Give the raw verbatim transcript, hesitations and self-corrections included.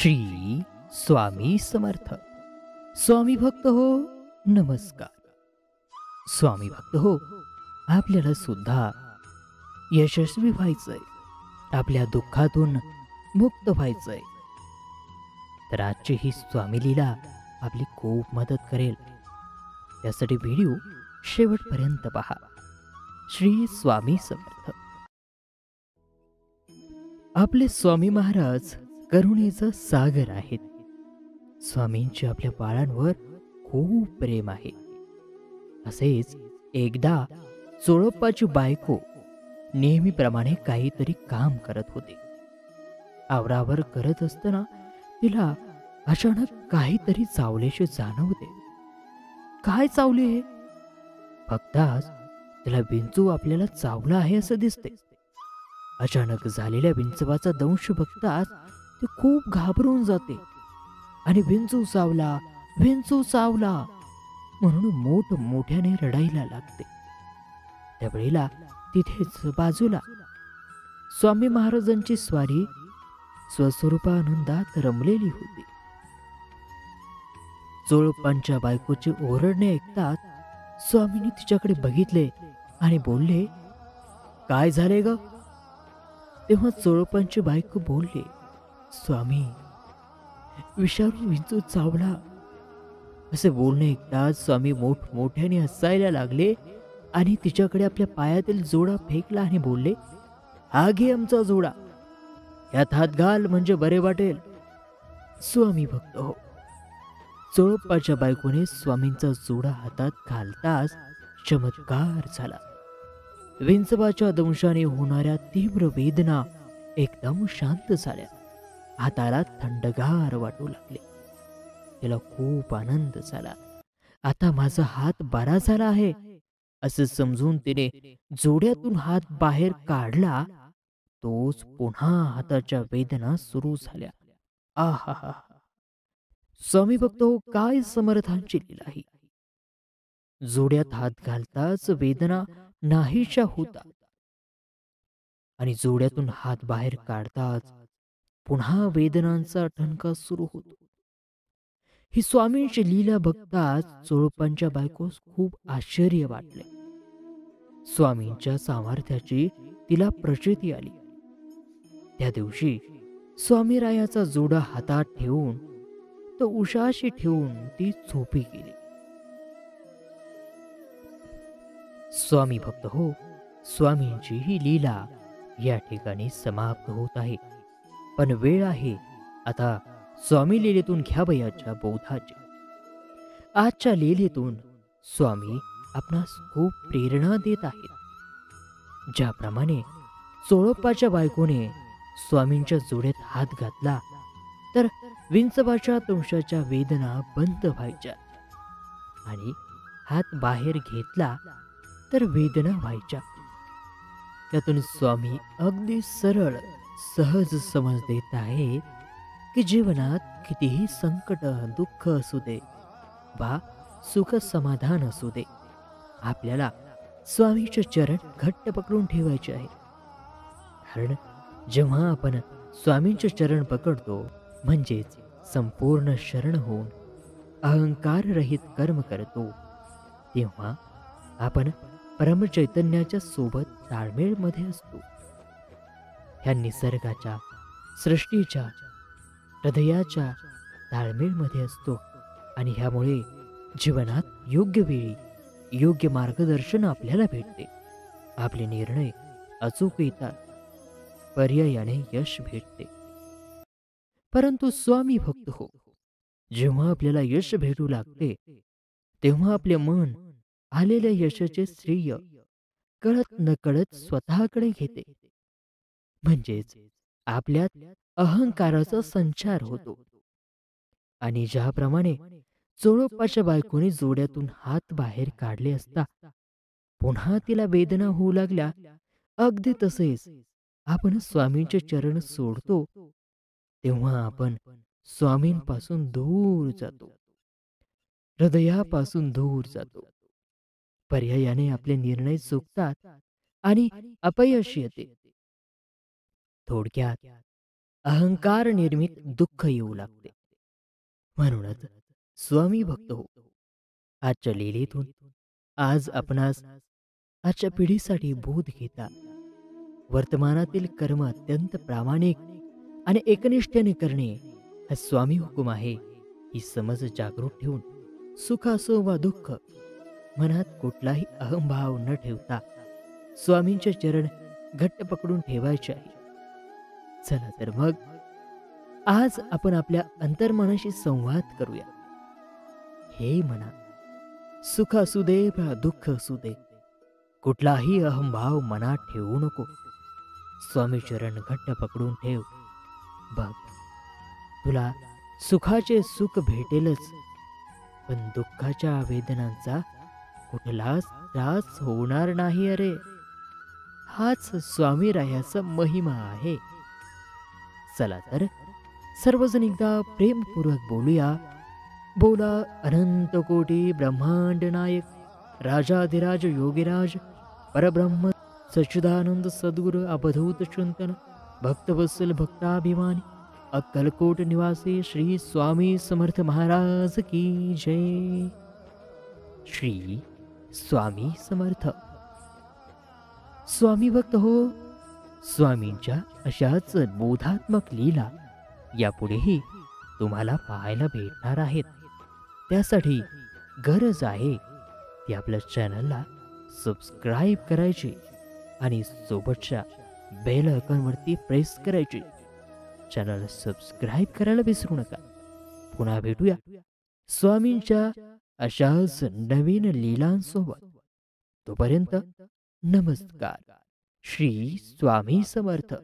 श्री स्वामी समर्थ। स्वामी भक्त हो, नमस्कार। स्वामी भक्त हो, आपल्याला सुद्धा यशस्वी व्हायचंय, आपल्या दुःखातून मुक्त व्हायचंय, तर आजची ही स्वामी लीला आपली खूप मदत करेल। त्यासाठी व्हिडिओ शेवटपर्यंत पहा। श्री स्वामी समर्थ। आपले स्वामी महाराज करुणेचा सागर आहेत। स्वामींचे आपल्या बाळांवर खूप प्रेम आहे। असेच एकदा चोळप्पाची बायको नेहमीप्रमाणे काहीतरी काम करत होते। आवरावर करत असताना तिला अचानक काहीतरी चावल्याचे जाणवते। काय चावले हे? फक्तच तिला विंचू आपल्याला चावला आहे असं दिसते। अचानक झालेल्या विंचवाचा दंश बघताच ती खूप घाबरून जाते आणि विंचू चावला विंचू चावला म्हणून मोठ मोठ्याने रडायला लागते। त्यावेळेला तिथेच बाजूला स्वामी महाराजांची स्वारी स्वस्वरूपानंदात रमलेली होती। चोळप्पांच्या बायकोचे ओरडणे ऐकताच स्वामींनी तिच्याकडे बघितले आणि बोलले, काय झाले ग? तेव्हा चोळप्पांची बायको बोलले, स्वामी विषारी विंचू चावला। असे बोलणे ऐकताच स्वामी मोठमोठ्याने हसायला लागले आणि तिच्याकडे आपल्या पायातील जोडा फेकला आणि बोलले, हा घे आमचा जोडा, यात हात घाल म्हणजे बरे वाटेल। स्वामी भक्त हो, चोळप्पाच्या बायकोने स्वामींचा जोडा हातात घालताच चमत्कार झाला। विंचवाच्या दंशाने होणाऱ्या तीव्र वेदना एकदम शांत झाल्या। हाताला थंडगार वाटू लागले। तिला खूप आनंद झाला। आता माझा हात बरा झाला आहे असे समजून तिने जोड्यातून हात बाहेर काढला, तोच पुन्हा हाताच्या वेदना सुरू झाल्या। आहा, स्वामी भक्त हो, काय समर्थांची लीला ही! जोड्यात हात घालताच वेदना नाहीशा होतात आणि जोड्यातून हात बाहेर काढताच पुन्हा वेदनांचा ठणका सुरू होतो। ही स्वामींची लीला बघताच चोळप्पांच्या बायकोस खूप आश्चर्य वाटले। स्वामींच्या सामर्थ्याची तिला प्रचिती आली। त्या दिवशी स्वामीरायाचा जोडा हातात ठेवून तो उशाशी ठेवून ती झोपी गेली। स्वामी भक्त हो, स्वामींची ही लीला या ठिकाणी समाप्त होत आहे, पण वेळ आहे आता स्वामी लीलेतून घ्यावयाच्या बोधाची। आजच्या लीलेतून स्वामी आपणास खूप प्रेरणा देत आहेत। ज्याप्रमाणे चोळप्पाच्या बायकोने स्वामींच्या जोड्यात हात घातला तर विंचवाच्या दंशाच्या वेदना बंद व्हायच्या आणि हात बाहेर घेतला तर वेदना व्हायच्या, त्यातून स्वामी अगदी सरळ सहज समज देत आहे की जीवनात कितीही संकट दुःख असू दे वा सुख समाधान असू दे, आपल्याला स्वामीचे चरण घट्ट पकडून ठेवायचे आहे। कारण जेव्हा आपण स्वामींचे चरण पकडतो म्हणजेच संपूर्ण शरण होऊन अहंकाररहित कर्म करतो, तेव्हा आपण परमचैतन्याच्या सोबत ताळमेळमध्ये असतो। ह्या निसर्गाच्या, सृष्टीच्या, हृदयाच्या ताळमेळमध्ये असतो आणि ह्यामुळे जीवनात योग्य वेळी योग्य मार्गदर्शन आपल्याला भेटते। आपले निर्णय अचूक येतात, पर्यायाने यश भेटते। परंतु स्वामी भक्त हो, जेव्हा आपल्याला यश भेटू लागते तेव्हा आपले मन आलेल्या यशाचे श्रेय कळत नकळत स्वतःकडे घेते, म्हणजेच आपल्यात अहंकाराचा संचार होतो। आणि ज्याप्रमाणे चोळप्पाच्या बायकोने जोड्यातून हात बाहेर काढले असता पुन्हा तिला वेदना होऊ लागल्या, अगदी तसेच आपण स्वामींचे चरण सोडतो तेव्हा आपण स्वामींपासून दूर जातो, हृदयापासून दूर जातो। पर्यायाने आपले निर्णय चुकतात आणि अपयश येते। थोडक्यात अहंकार निर्मित दुःख येऊ लागते. म्हणूनच स्वामी भक्त हो. आजच्या लीलेतून आज आपणास आजच्या पिढीसाठी बोध घेता वर्तमानातील कर्म अत्यंत प्रामाणिक आणि एकनिष्ठेने करणे हा स्वामी हुकूम आहे ही समज जागृत ठेवून सुख असो वा दुःख मनात कुठलाही अहंभाव न ठेवता स्वामींचे चरण घट्ट पकडून ठेवायचे आहे. चला तर मग आज आपण आपल्या अंतर्मनाशी संवाद करूया. हे मना, सुख असू दे वा दुःख असू दे, कुठलाही अहंभाव मनात ठेवू नको. स्वामी चरण घट्ट पकडून ठेव. बघ, तुला सुखाचे सुख भेटेलच, पण दुःखाच्या वेदनांचा कुठलाच त्रास होणार नाही. अरे, हाच स्वामी रायाचा महिमा आहे. चला तर सर्वजण एकदा प्रेमपूर्वक बोलूया. बोला अनंत कोटी ब्रह्मांड नायक राजाधिराज योगीराज परब्रह्म सच्चिदानंद सद्गुरु अवधूत चिंतन भक्तवत्सल भक्ताभिमानी अक्कलकोट निवासी श्री स्वामी समर्थ महाराज की जय. श्री स्वामी समर्थ. स्वामी भक्त हो. स्वामींच्या अशाच बोधात्मक लीला यापुढेही तुम्हाला पाहायला भेटणार आहेत. त्यासाठी गरज आहे की आपल्या चॅनलला सबस्क्राईब करायची आणि सोबतच्या बेल आयकॉनवरती प्रेस करायची. चॅनल सबस्क्राईब करायला विसरू नका. पुन्हा भेटूया स्वामींच्या अशाच नवीन लीलांसोबत. तोपर्यंत नमस्कार. श्री स्वामी समर्थ.